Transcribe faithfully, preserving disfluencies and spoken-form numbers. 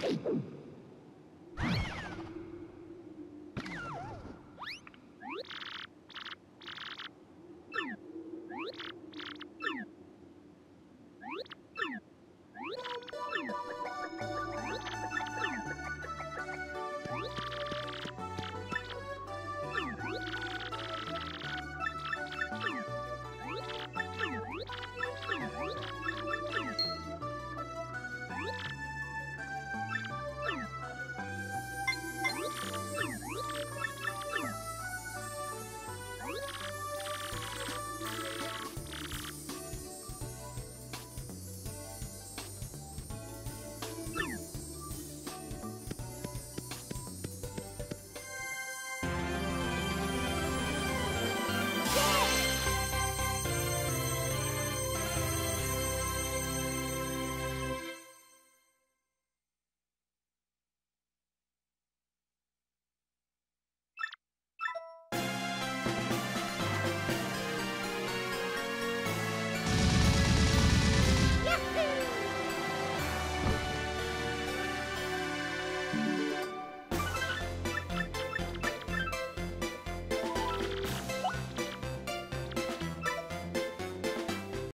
Oh.